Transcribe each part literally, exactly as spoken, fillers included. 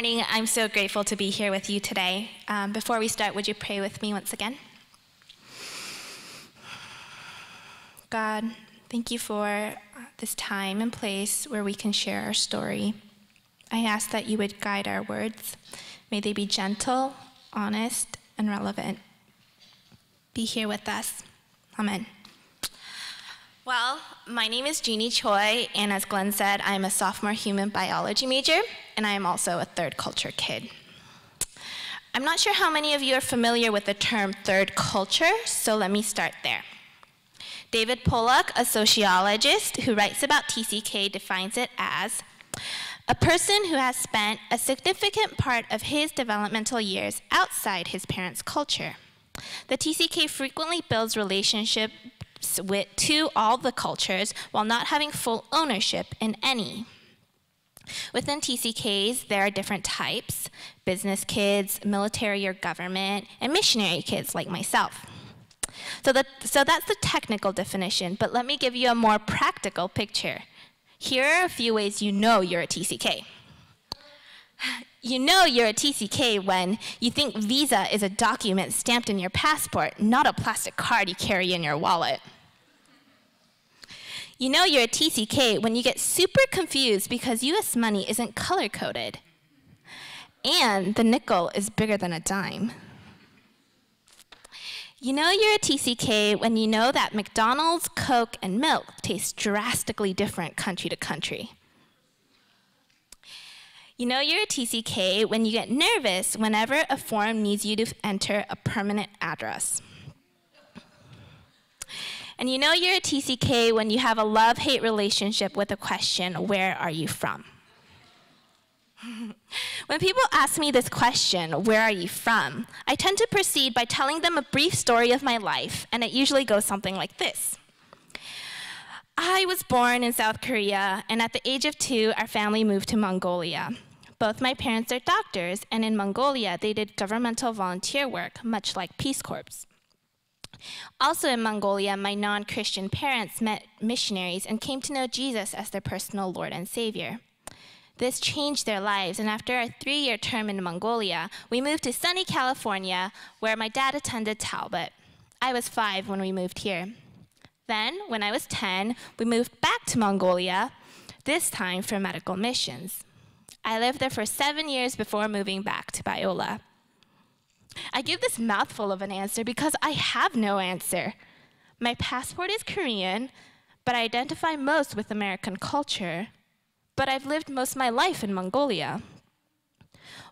morning. I'm so grateful to be here with you today. Um, before we start, would you pray with me once again? God, thank you for this time and place where we can share our story. I ask that you would guide our words. May they be gentle, honest, and relevant. Be here with us. Amen. Well, my name is Jeannie Choi, and as Glenn said, I'm a sophomore human biology major, and I am also a third culture kid. I'm not sure how many of you are familiar with the term third culture, so let me start there. David Pollock, a sociologist who writes about T C K, defines it as a person who has spent a significant part of his developmental years outside his parents' culture. The T C K frequently builds relationships with to all the cultures while not having full ownership in any. Within T C Ks, there are different types: business kids, military or government, and missionary kids like myself. So, that, so that's the technical definition, but let me give you a more practical picture. Here are a few ways you know you're a T C K. You know you're a T C K when you think Visa is a document stamped in your passport, not a plastic card you carry in your wallet. You know you're a T C K when you get super confused because U S money isn't color-coded, and the nickel is bigger than a dime. You know you're a T C K when you know that McDonald's, Coke, and milk taste drastically different country to country. You know you're a T C K when you get nervous whenever a form needs you to enter a permanent address. And you know you're a T C K when you have a love-hate relationship with the question, "Where are you from?" When people ask me this question, "Where are you from?" I tend to proceed by telling them a brief story of my life, and it usually goes something like this. I was born in South Korea, and at the age of two, our family moved to Mongolia. Both my parents are doctors, and in Mongolia, they did governmental volunteer work, much like Peace Corps. Also in Mongolia, my non-Christian parents met missionaries and came to know Jesus as their personal Lord and Savior. This changed their lives, and after our three-year term in Mongolia, we moved to sunny California, where my dad attended Talbot. I was five when we moved here. Then, when I was ten, we moved back to Mongolia, this time for medical missions. I lived there for seven years before moving back to Biola. I give this mouthful of an answer because I have no answer. My passport is Korean, but I identify most with American culture. But I've lived most of my life in Mongolia.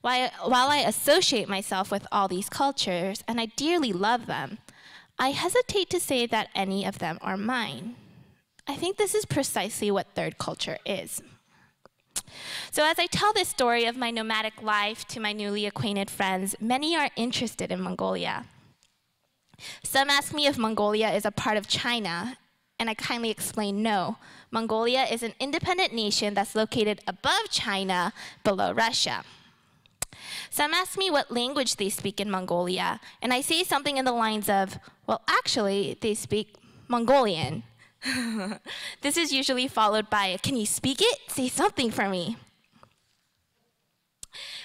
While, while I associate myself with all these cultures, and I dearly love them, I hesitate to say that any of them are mine. I think this is precisely what third culture is. So as I tell this story of my nomadic life to my newly acquainted friends, many are interested in Mongolia. Some ask me if Mongolia is a part of China, and I kindly explain no. Mongolia is an independent nation that's located above China, below Russia. Some ask me what language they speak in Mongolia, and I say something in the lines of, well, actually, they speak Mongolian. This is usually followed by, can you speak it? Say something for me.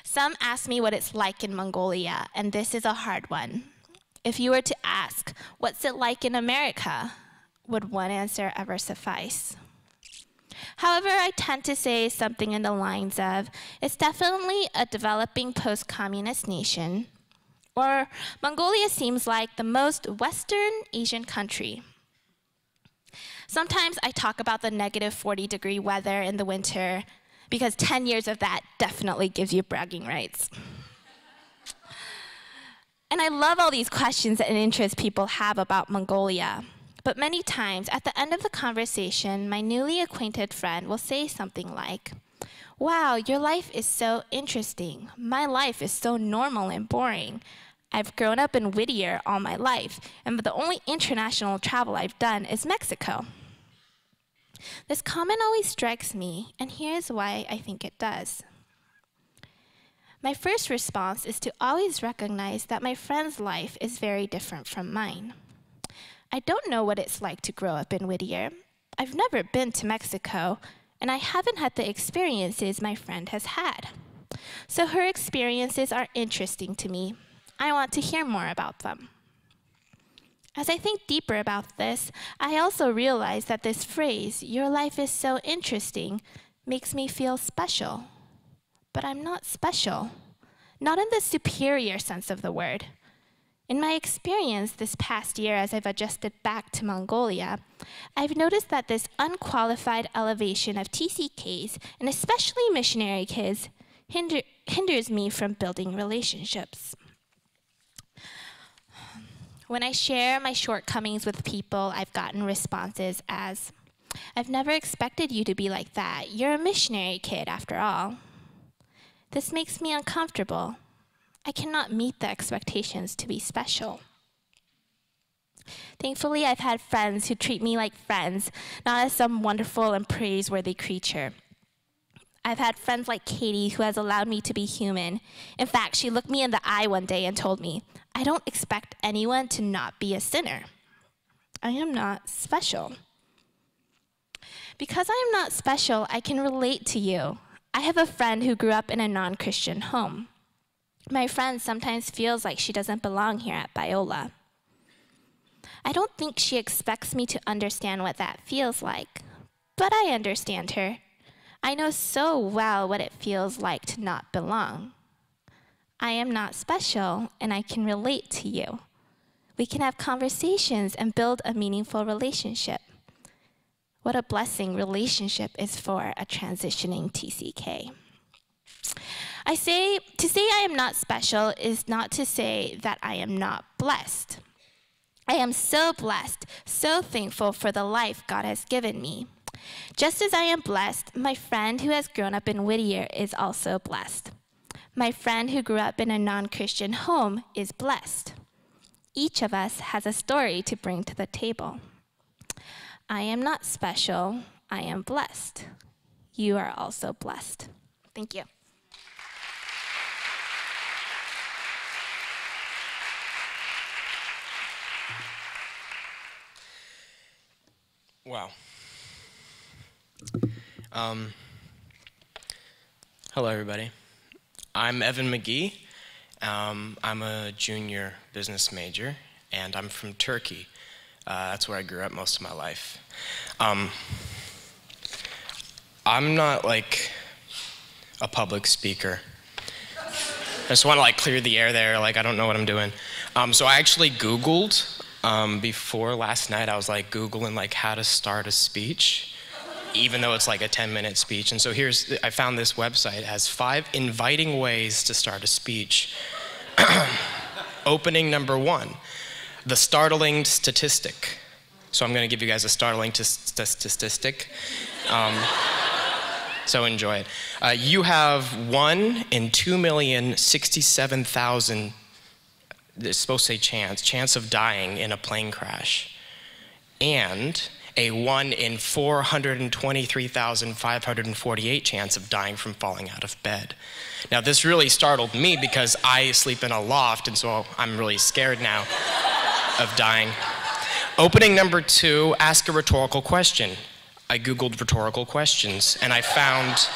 Some ask me what it's like in Mongolia, and this is a hard one. If you were to ask, what's it like in America? Would one answer ever suffice? However, I tend to say something in the lines of, it's definitely a developing post-communist nation, or Mongolia seems like the most Western Asian country. Sometimes I talk about the negative forty degree weather in the winter, because ten years of that definitely gives you bragging rights. And I love all these questions and interests people have about Mongolia. But many times, at the end of the conversation, my newly acquainted friend will say something like, wow, your life is so interesting. My life is so normal and boring. I've grown up in Whittier all my life, and the only international travel I've done is Mexico. This comment always strikes me, and here's why I think it does. My first response is to always recognize that my friend's life is very different from mine. I don't know what it's like to grow up in Whittier. I've never been to Mexico, and I haven't had the experiences my friend has had. So her experiences are interesting to me. I want to hear more about them. As I think deeper about this, I also realize that this phrase, your life is so interesting, makes me feel special. But I'm not special, not in the superior sense of the word. In my experience this past year, as I've adjusted back to Mongolia, I've noticed that this unqualified elevation of T C Ks, and especially missionary kids, hinder, hinders me from building relationships. When I share my shortcomings with people, I've gotten responses as, I've never expected you to be like that. You're a missionary kid, after all. This makes me uncomfortable. I cannot meet the expectations to be special. Thankfully, I've had friends who treat me like friends, not as some wonderful and praiseworthy creature. I've had friends like Katie, who has allowed me to be human. In fact, she looked me in the eye one day and told me, I don't expect anyone to not be a sinner. I am not special. Because I am not special, I can relate to you. I have a friend who grew up in a non-Christian home. My friend sometimes feels like she doesn't belong here at Biola. I don't think she expects me to understand what that feels like, but I understand her. I know so well what it feels like to not belong. I am not special, and I can relate to you. We can have conversations and build a meaningful relationship. What a blessing relationship is for a transitioning T C K. I say, to say I am not special is not to say that I am not blessed. I am so blessed, so thankful for the life God has given me. Just as I am blessed, my friend who has grown up in Whittier is also blessed. My friend who grew up in a non-Christian home is blessed. Each of us has a story to bring to the table. I am not special, I am blessed. You are also blessed. Thank you. Wow. Um, hello, everybody. I'm Evan McGee. Um, I'm a junior business major, and I'm from Turkey. Uh, that's where I grew up most of my life. Um, I'm not like a public speaker. I just want to like clear the air there. Like I don't know what I'm doing. Um, so I actually Googled um, before last night. I was like Googling like how to start a speech, even though it's like a ten minute speech. And so here's, I found this website. It has five inviting ways to start a speech. Opening number one. The startling statistic. So I'm going to give you guys a startling statistic. Um, so enjoy it. Uh, you have one in two million sixty-seven thousand. It's supposed to say chance chance of dying in a plane crash, and a one in four hundred and twenty-three thousand five hundred and forty-eight chance of dying from falling out of bed. Now this really startled me because I sleep in a loft, and so I'm really scared now. Of dying. Opening number two, ask a rhetorical question. I Googled rhetorical questions and I found,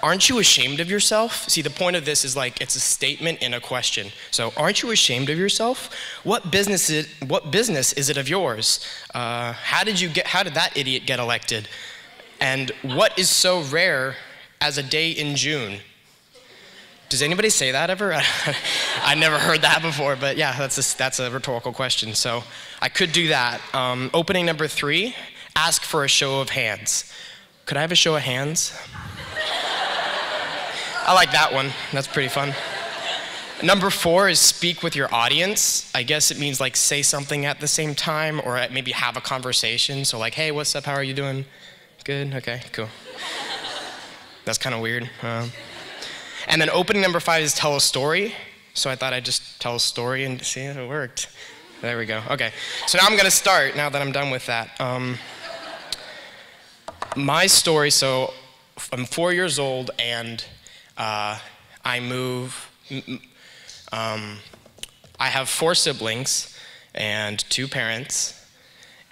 aren't you ashamed of yourself? See, the point of this is like, it's a statement in a question. So, aren't you ashamed of yourself? What business is, what business is it of yours? Uh, how did you get, how did that idiot get elected? And what is so rare as a day in June? Does anybody say that ever? I never heard that before, but yeah, that's a, that's a rhetorical question. So I could do that. Um, opening number three, ask for a show of hands. Could I have a show of hands? I like that one. That's pretty fun. Number four is speak with your audience. I guess it means like say something at the same time or maybe have a conversation. So like, hey, what's up? How are you doing? Good? Okay, cool. That's kind of weird. Um, And then opening number five is tell a story. So I thought I'd just tell a story and see if it worked. There we go. Okay. So now I'm going to start now that I'm done with that. Um, my story, so I'm four years old and uh, I move. Um, I have four siblings and two parents.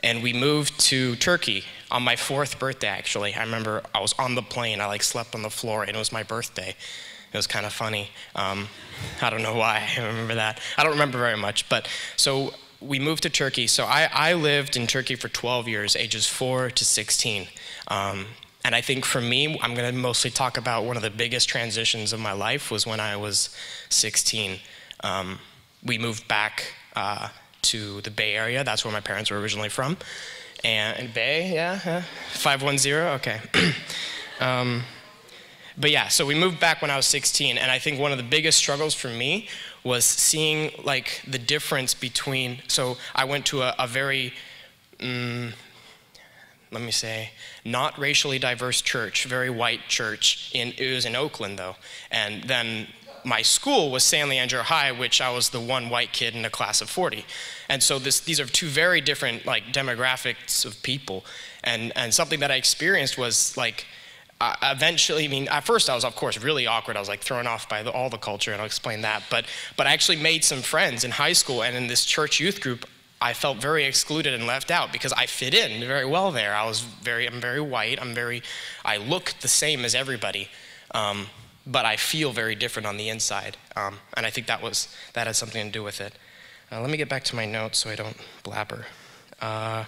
And we moved to Turkey on my fourth birthday, actually. I remember I was on the plane. I like slept on the floor and it was my birthday. It was kind of funny. Um, I don't know why I remember that. I don't remember very much, but so we moved to Turkey. So I, I lived in Turkey for twelve years, ages four to sixteen. Um, and I think for me, I'm gonna mostly talk about one of the biggest transitions of my life was when I was sixteen. Um, we moved back uh, to the Bay Area. That's where my parents were originally from. And, and Bay, yeah, yeah. five one zero, okay. um, but yeah, so we moved back when I was sixteen, and I think one of the biggest struggles for me was seeing like the difference between, so I went to a, a very, um, let me say, not racially diverse church, very white church, in, it was in Oakland though, and then my school was San Leandro High, which I was the one white kid in a class of forty. And so this, these are two very different like demographics of people. And, and something that I experienced was like, uh, eventually, I mean, at first I was of course really awkward. I was like thrown off by the, all the culture, and I'll explain that. But, but I actually made some friends in high school, and in this church youth group, I felt very excluded and left out because I fit in very well there. I was very, I'm very white. I'm very, I look the same as everybody. Um, but I feel very different on the inside. Um, and I think that was, that had something to do with it. Uh, let me get back to my notes so I don't blabber. Uh,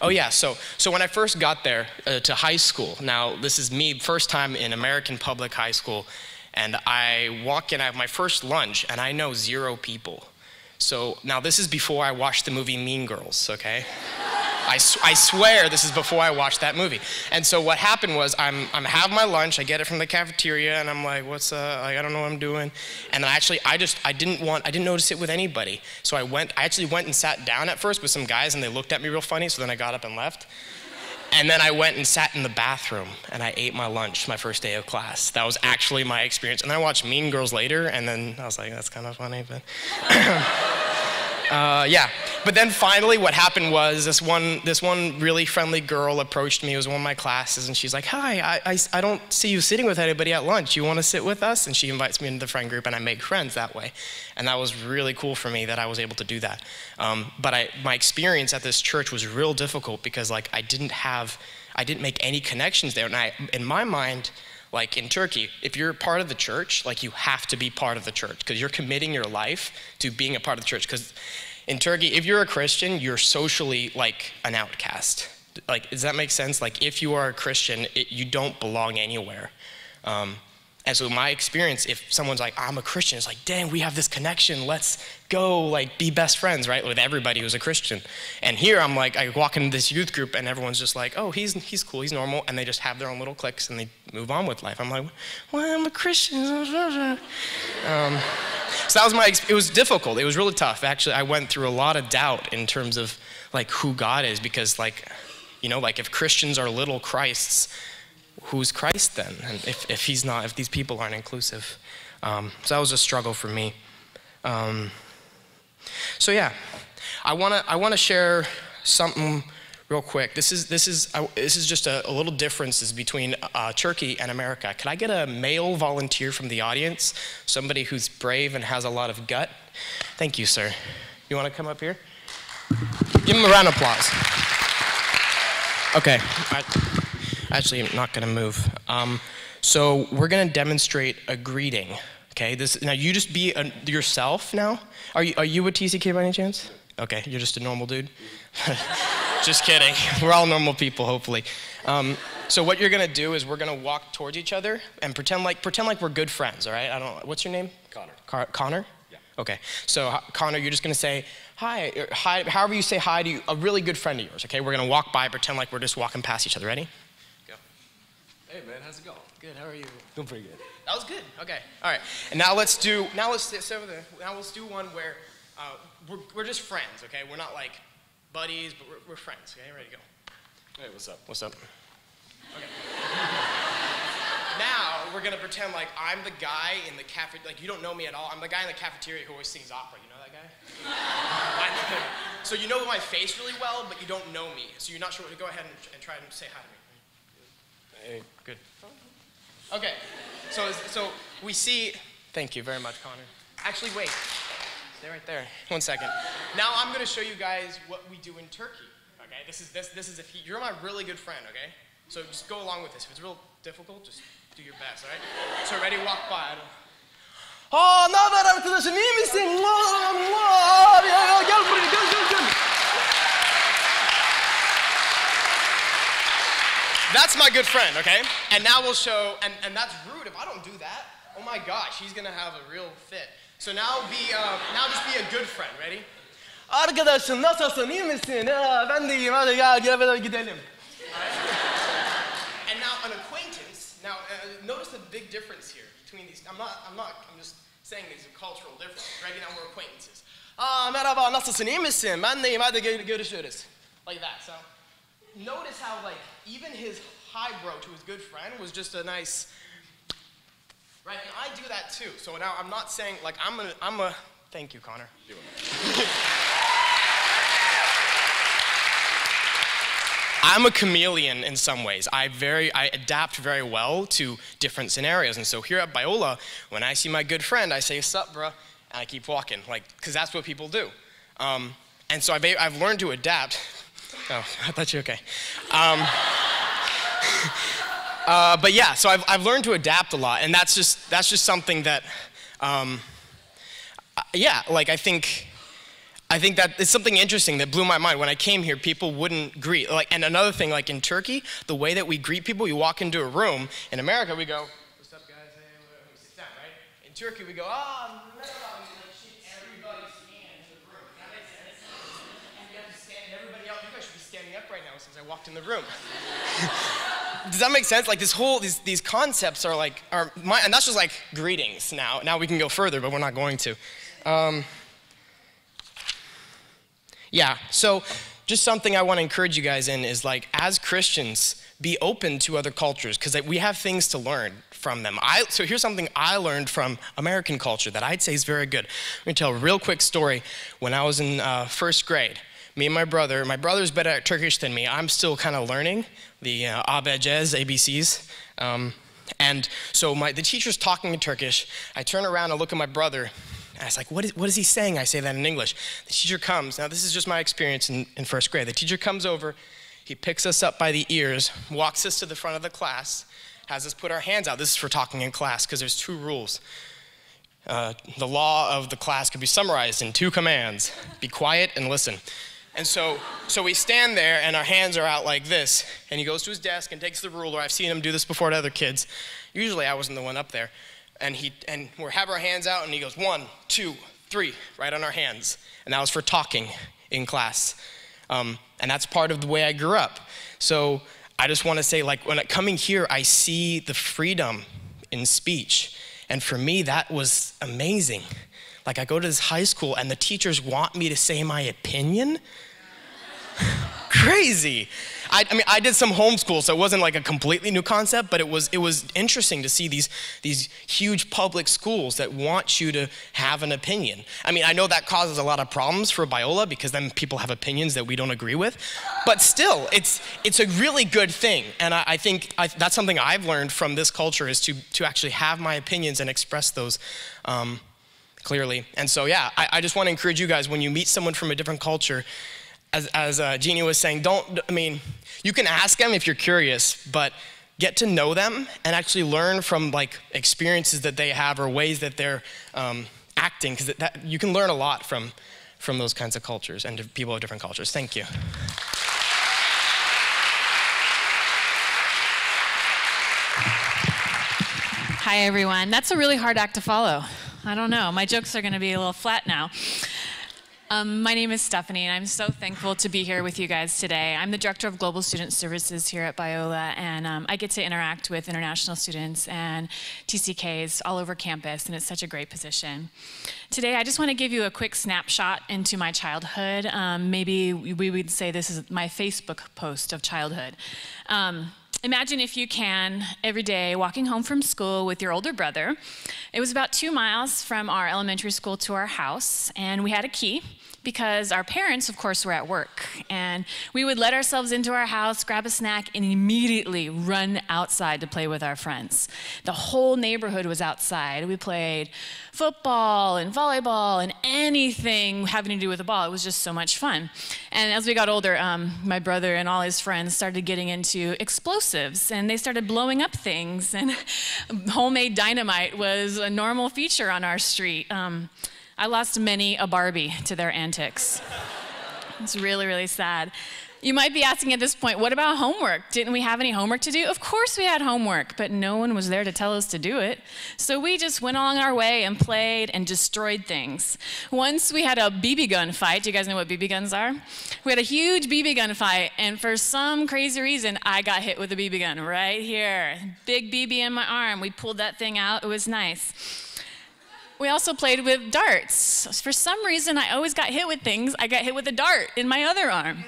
oh yeah, so, so when I first got there uh, to high school, now this is me first time in American public high school, and I walk in, I have my first lunch, and I know zero people. So now this is before I watched the movie Mean Girls, okay? I, sw I swear this is before I watched that movie. And so what happened was I'm, I'm having my lunch, I get it from the cafeteria, and I'm like, what's up, like, I don't know what I'm doing. And then actually, I just, I didn't want, I didn't notice it with anybody. So I went, I actually went and sat down at first with some guys, and they looked at me real funny, so then I got up and left. And then I went and sat in the bathroom, and I ate my lunch my first day of class. That was actually my experience. And then I watched Mean Girls later, and then I was like, that's kind of funny, but. Uh, yeah, but then finally what happened was this one this one really friendly girl approached me. It was one of my classes, and she's like, hi, I, I, I don't see you sitting with anybody at lunch. You want to sit with us? And she invites me into the friend group, and I make friends that way. And that was really cool for me that I was able to do that. Um, but I, my experience at this church was real difficult because like I didn't have, I didn't make any connections there. And I, in my mind, like in Turkey, if you're part of the church, like you have to be part of the church because you're committing your life to being a part of the church. Because in Turkey, if you're a Christian, you're socially like an outcast. Like, does that make sense? Like if you are a Christian, it, you don't belong anywhere. Um, and so my experience, if someone's like, I'm a Christian, it's like, dang, we have this connection. Let's go like be best friends, right? With everybody who's a Christian. And here I'm like, I walk into this youth group and everyone's just like, oh, he's, he's cool, he's normal. And they just have their own little cliques and they move on with life. I'm like, well, I'm a Christian. um, so that was my, it was difficult. It was really tough. Actually, I went through a lot of doubt in terms of like who God is because like, you know, like if Christians are little Christs, who's Christ then? And if, if he's not, if these people aren't inclusive. Um, so that was a struggle for me. Um, so yeah, I wanna, I wanna share something real quick. This is, this is, I, this is just a, a little differences between uh, Turkey and America. Could I get a male volunteer from the audience? Somebody who's brave and has a lot of gut? Thank you, sir. You wanna come up here? Give him a round of applause. Okay. I, Actually, I'm not going to move. Um, so we're going to demonstrate a greeting. Okay. This now you just be a, yourself. Now, are you are you a T C K by any chance? Okay, you're just a normal dude. Just kidding. We're all normal people, hopefully. Um, so what you're going to do is we're going to walk towards each other and pretend like pretend like we're good friends. All right. I don't. What's your name? Connor. Car Connor. Yeah. Okay. So Connor, you're just going to say. Hi, or, hi. However you say hi to you, a really good friend of yours. Okay. We're going to walk by, pretend like we're just walking past each other. Ready? Hey man, how's it going? Good, how are you? Doing pretty good. That was good, okay. All right, and now let's do, now let's sit over there. Now let's do one where uh, we're, we're just friends, okay? We're not like buddies, but we're, we're friends, okay? Ready to go. Hey, what's up? What's up? Okay. Now we're gonna pretend like I'm the guy in the cafeteria, like you don't know me at all. I'm the guy in the cafeteria who always sings opera, you know that guy? So you know my face really well, but you don't know me. So you're not sure, go ahead and, and try and say hi to me. Hey, good. Okay, so, so we see, thank you very much, Connor. Actually, wait, stay right there. One second. Now I'm gonna show you guys what we do in Turkey, okay? This is, this, this is, if you're my really good friend, okay? So just go along with this. If it's real difficult, just do your best, all right? So ready, walk by. I don't, Aa, ne haber arkadaşım, iyi misin? Allah Allah, ya, ya, gel buraya, gel, gel, gel. That's my good friend, okay? And now we'll show, and, and that's rude if I don't do that. Oh my gosh, he's gonna have a real fit. So now be, uh, now just be a good friend, ready? Arkadaşım, nasılsın, iyi misin? Aa, ben de iyiyim, hadi gel, gel, gel, gidelim. And now an acquaintance, now uh, notice the big difference here between these, I'm not, I'm not, I'm just saying these are cultural differences, right? Now we're acquaintances. Ah, merhaba, nasılsın, iyi misin? Ben deyim, hadi görüşürüz. Like that, so. Notice how like, even his highbrow to his good friend was just a nice, right? And I do that too, so now I'm not saying, like, I'm a, I'm a, thank you, Connor. Do it. I'm a chameleon in some ways. I, very, I adapt very well to different scenarios. And so here at Biola, when I see my good friend, I say, sup, bruh, and I keep walking, like, because that's what people do. Um, and so I've, I've learned to adapt. Oh, I thought you were okay. Um, uh, but yeah, so I've, I've learned to adapt a lot, and that's just, that's just something that, um, yeah, like I think, I think that it's something interesting that blew my mind. When I came here, people wouldn't greet. Like, and another thing, like in Turkey, the way that we greet people, you walk into a room. In America, we go, what's up, guys? Hey, we sit down, right? In Turkey, we go, ah, oh, like shake everybody's hand in the room. That makes sense. And you have to stand everybody out. You guys should be standing up right now since I walked in the room. Does that make sense? Like this whole, these, these concepts are like, are my, and that's just like greetings now. Now we can go further, but we're not going to. Um, Yeah, so just something I want to encourage you guys in is like, as Christians, be open to other cultures because we have things to learn from them. I, so here's something I learned from American culture that I'd say is very good. I'm going to tell a real quick story. When I was in uh, first grade, me and my brother, my brother's better at Turkish than me. I'm still kind of learning the uh, abecés, A B Cs. Um, and so my, the teacher's talking in Turkish. I turn around and look at my brother. I was like, what is, what is he saying? I say that in English. The teacher comes. Now, this is just my experience in, in first grade. The teacher comes over. He picks us up by the ears, walks us to the front of the class, has us put our hands out. This is for talking in class because there's two rules. Uh, the law of the class could be summarized in two commands. Be quiet and listen. And so, so we stand there, and our hands are out like this. And he goes to his desk and takes the ruler. I've seen him do this before to other kids. Usually, I wasn't the one up there. And, he, and we have our hands out, and he goes, one, two, three, right on our hands. And that was for talking in class. Um, and that's part of the way I grew up. So I just want to say, like, when I, coming here, I see the freedom in speech. And for me, that was amazing. Like, I go to this high school, and the teachers want me to say my opinion? Crazy. I, I mean, I did some homeschool, so it wasn't like a completely new concept, but it was, it was interesting to see these, these huge public schools that want you to have an opinion. I mean, I know that causes a lot of problems for Biola because then people have opinions that we don't agree with, but still, it's, it's a really good thing. And I, I think I, that's something I've learned from this culture is to, to actually have my opinions and express those um, clearly. And so, yeah, I, I just want to encourage you guys, when you meet someone from a different culture, As, as uh, Jeannie was saying, don't, I mean, you can ask them if you're curious, but get to know them and actually learn from like experiences that they have or ways that they're um, acting, because that, you can learn a lot from, from those kinds of cultures and people of different cultures. Thank you. Hi, everyone. That's a really hard act to follow. I don't know. My jokes are going to be a little flat now. Um, my name is Stephanie, and I'm so thankful to be here with you guys today. I'm the Director of Global Student Services here at Biola, and um, I get to interact with international students and T C Ks all over campus, and it's such a great position. Today, I just want to give you a quick snapshot into my childhood. Um, maybe we would say this is my Facebook post of childhood. Um, Imagine if you can, every day, walking home from school with your older brother. It was about two miles from our elementary school to our house, and we had a key. because our parents, of course, were at work. And we would let ourselves into our house, grab a snack, and immediately run outside to play with our friends. The whole neighborhood was outside. We played football and volleyball and anything having to do with a ball. It was just so much fun. And as we got older, um, my brother and all his friends started getting into explosives, and they started blowing up things. And homemade dynamite was a normal feature on our street. Um, I lost many a Barbie to their antics. It's really, really sad. You might be asking at this point, what about homework? Didn't we have any homework to do? Of course we had homework, but no one was there to tell us to do it. So we just went along our way and played and destroyed things. Once we had a B B gun fight. Do you guys know what B B guns are? We had a huge B B gun fight, and for some crazy reason, I got hit with a B B gun right here. Big B B in my arm. We pulled that thing out. It was nice. We also played with darts. For some reason, I always got hit with things. I got hit with a dart in my other arm.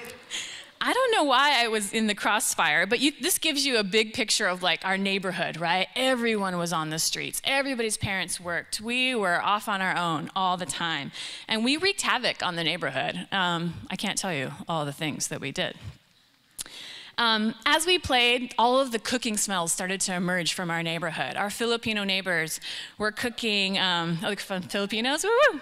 I don't know why I was in the crossfire, but you, this gives you a big picture of like our neighborhood, right? Everyone was on the streets. Everybody's parents worked. We were off on our own all the time. And we wreaked havoc on the neighborhood. Um, I can't tell you all the things that we did. Um, as we played, all of the cooking smells started to emerge from our neighborhood. Our Filipino neighbors were cooking, um, oh, Filipinos, woo-woo!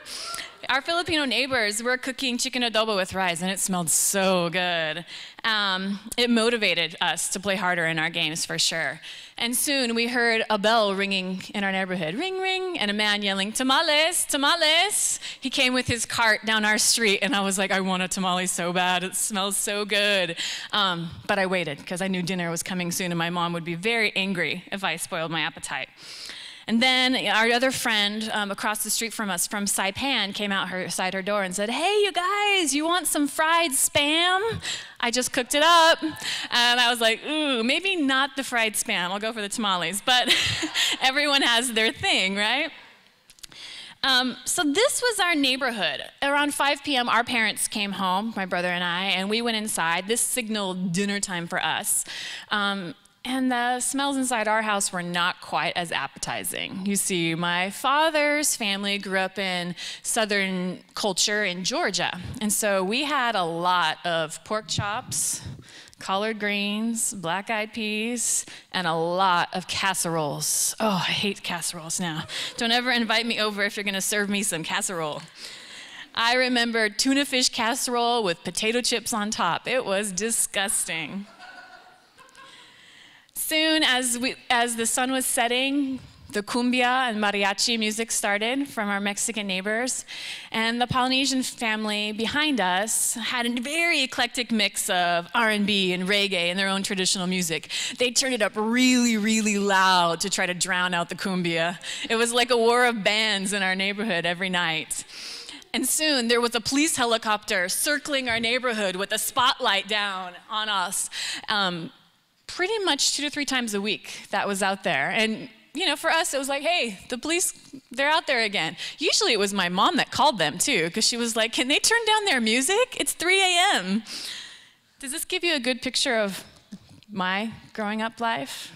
Our Filipino neighbors were cooking chicken adobo with rice, and it smelled so good. Um, it motivated us to play harder in our games, for sure. And soon we heard a bell ringing in our neighborhood, ring, ring, and a man yelling, tamales, tamales. He came with his cart down our street, and I was like, I want a tamale so bad. It smells so good. Um, but I waited, because I knew dinner was coming soon, and my mom would be very angry if I spoiled my appetite. And then our other friend um, across the street from us, from Saipan, came out her side her door and said, hey, you guys, you want some fried Spam? I just cooked it up. And I was like, ooh, maybe not the fried Spam. I'll go for the tamales. But everyone has their thing, right? Um, so this was our neighborhood. Around five p m, our parents came home, my brother and I, and we went inside. This signaled dinner time for us. Um, And the smells inside our house were not quite as appetizing. You see, my father's family grew up in Southern culture in Georgia. And so we had a lot of pork chops, collard greens, black-eyed peas, and a lot of casseroles. Oh, I hate casseroles now. Don't ever invite me over if you're going to serve me some casserole. I remember tuna fish casserole with potato chips on top. It was disgusting. Soon as, we, as the sun was setting, the cumbia and mariachi music started from our Mexican neighbors. And the Polynesian family behind us had a very eclectic mix of R and B and reggae and their own traditional music. They turned it up really, really loud to try to drown out the cumbia. It was like a war of bands in our neighborhood every night. And soon there was a police helicopter circling our neighborhood with a spotlight down on us. Um, pretty much two to three times a week that was out there. And, you know, for us, it was like, hey, the police, they're out there again. Usually it was my mom that called them, too, because she was like, can they turn down their music? It's three a m Does this give you a good picture of my growing up life?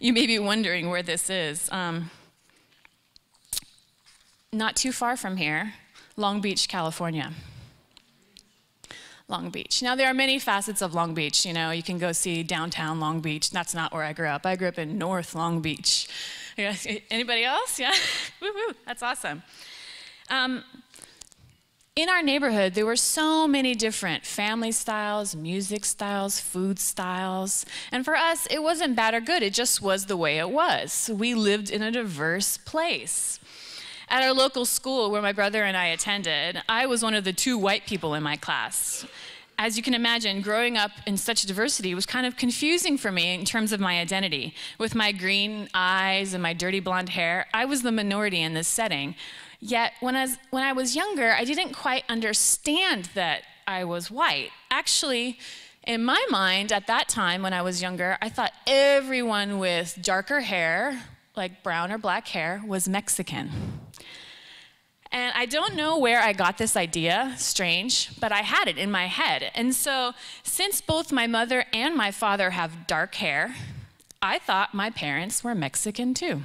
You may be wondering where this is. Um, not too far from here, Long Beach, California. Long Beach. Now, there are many facets of Long Beach. You know, you can go see downtown Long Beach. That's not where I grew up. I grew up in North Long Beach. Anybody else? Yeah? Woo-hoo. That's awesome. Um, in our neighborhood, there were so many different family styles, music styles, food styles. And for us, it wasn't bad or good. It just was the way it was. We lived in a diverse place. At our local school where my brother and I attended, I was one of the two white people in my class. As you can imagine, growing up in such diversity was kind of confusing for me in terms of my identity. With my green eyes and my dirty blonde hair, I was the minority in this setting. Yet, when I was, when I was younger, I didn't quite understand that I was white. Actually, in my mind, at that time when I was younger, I thought everyone with darker hair, like brown or black hair, was Mexican. And I don't know where I got this idea, strange, but I had it in my head. And so, since both my mother and my father have dark hair, I thought my parents were Mexican too.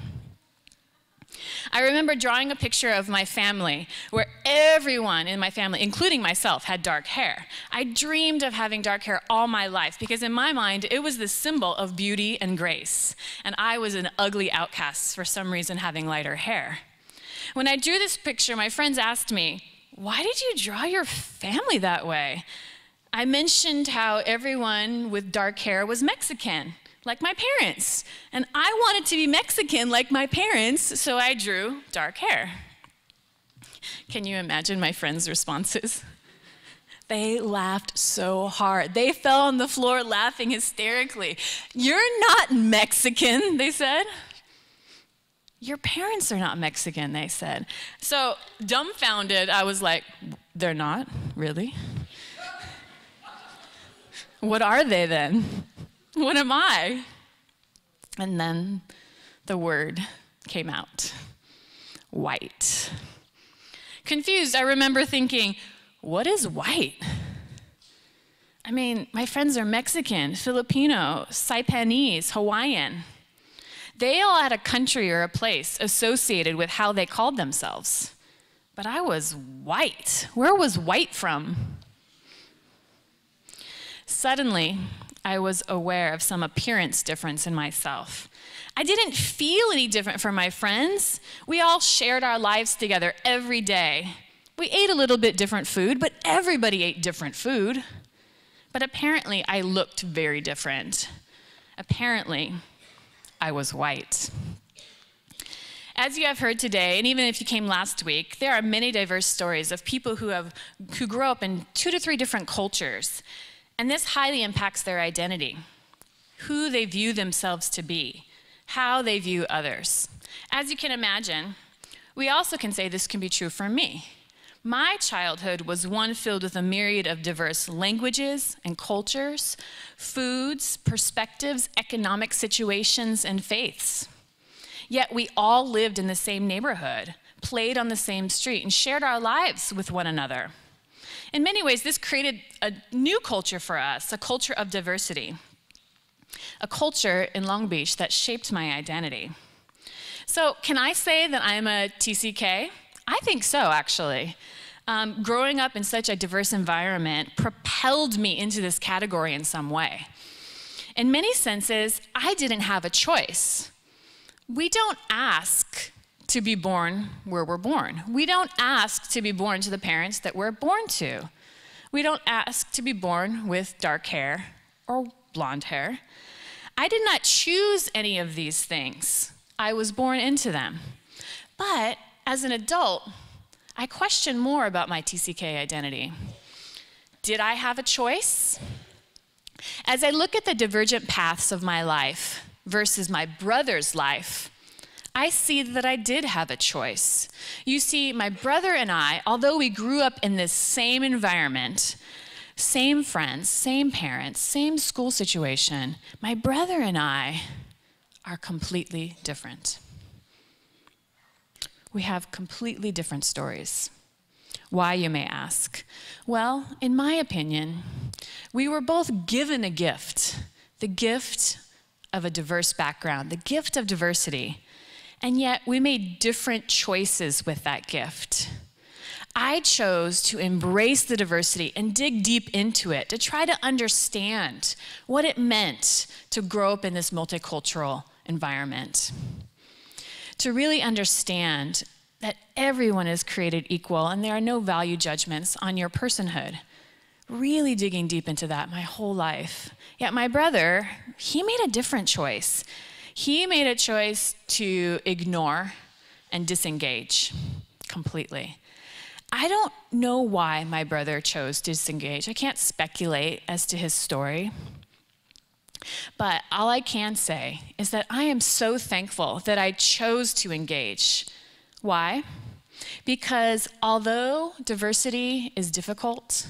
I remember drawing a picture of my family where everyone in my family, including myself, had dark hair. I dreamed of having dark hair all my life because in my mind, it was the symbol of beauty and grace. And I was an ugly outcast for some reason having lighter hair. When I drew this picture, my friends asked me, "Why did you draw your family that way?" I mentioned how everyone with dark hair was Mexican, like my parents. And I wanted to be Mexican like my parents, so I drew dark hair. Can you imagine my friends' responses? They laughed so hard. They fell on the floor laughing hysterically. "You're not Mexican," they said. "Your parents are not Mexican," they said. So dumbfounded, I was like, "They're not? Really? What are they then? What am I?" And then the word came out, white. Confused, I remember thinking, what is white? I mean, my friends are Mexican, Filipino, Saipanese, Hawaiian. They all had a country or a place associated with how they called themselves. But I was white. Where was white from? Suddenly, I was aware of some appearance difference in myself. I didn't feel any different from my friends. We all shared our lives together every day. We ate a little bit different food, but everybody ate different food. But apparently, I looked very different. Apparently, I was white. As you have heard today, and even if you came last week, there are many diverse stories of people who have who grow up in two to three different cultures. And this highly impacts their identity, who they view themselves to be, how they view others. As you can imagine, we also can say this can be true for me. My childhood was one filled with a myriad of diverse languages and cultures, foods, perspectives, economic situations, and faiths. Yet we all lived in the same neighborhood, played on the same street, and shared our lives with one another. In many ways, this created a new culture for us, a culture of diversity, a culture in Long Beach that shaped my identity. So can I say that I'm a T C K? I think so, actually. Um, growing up in such a diverse environment propelled me into this category in some way. In many senses, I didn't have a choice. We don't ask to be born where we're born. We don't ask to be born to the parents that we're born to. We don't ask to be born with dark hair or blonde hair. I did not choose any of these things. I was born into them. But as an adult, I question more about my T C K identity. Did I have a choice? As I look at the divergent paths of my life versus my brother's life, I see that I did have a choice. You see, my brother and I, although we grew up in this same environment, same friends, same parents, same school situation, my brother and I are completely different. We have completely different stories. Why, you may ask? Well, in my opinion, we were both given a gift, the gift of a diverse background, the gift of diversity. And yet, we made different choices with that gift. I chose to embrace the diversity and dig deep into it, to try to understand what it meant to grow up in this multicultural environment. To really understand that everyone is created equal and there are no value judgments on your personhood. Really digging deep into that my whole life. Yet my brother, he made a different choice. He made a choice to ignore and disengage completely. I don't know why my brother chose to disengage. I can't speculate as to his story. But all I can say is that I am so thankful that I chose to engage. Why? Because although diversity is difficult,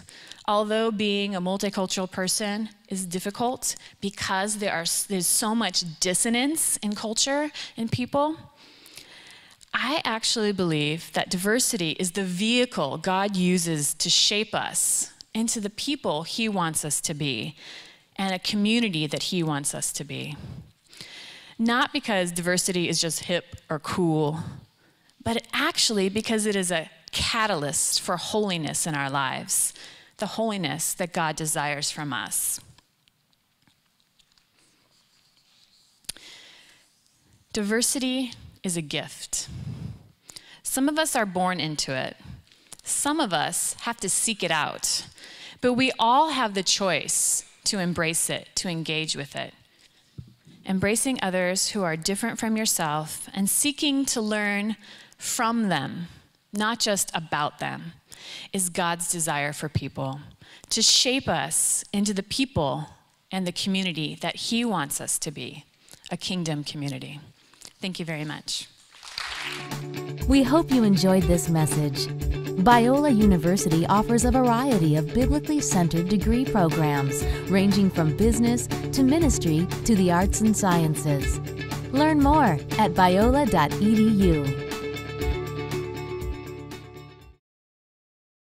although being a multicultural person is difficult because there are, there's so much dissonance in culture and people, I actually believe that diversity is the vehicle God uses to shape us into the people He wants us to be and a community that He wants us to be. Not because diversity is just hip or cool but actually because it is a catalyst for holiness in our lives, the holiness that God desires from us. Diversity is a gift. Some of us are born into it. Some of us have to seek it out. But we all have the choice to embrace it, to engage with it. Embracing others who are different from yourself and seeking to learn from them, not just about them, is God's desire for people, to shape us into the people and the community that He wants us to be, a kingdom community. Thank you very much. We hope you enjoyed this message. Biola University offers a variety of biblically centered degree programs, ranging from business to ministry to the arts and sciences. Learn more at biola dot e d u.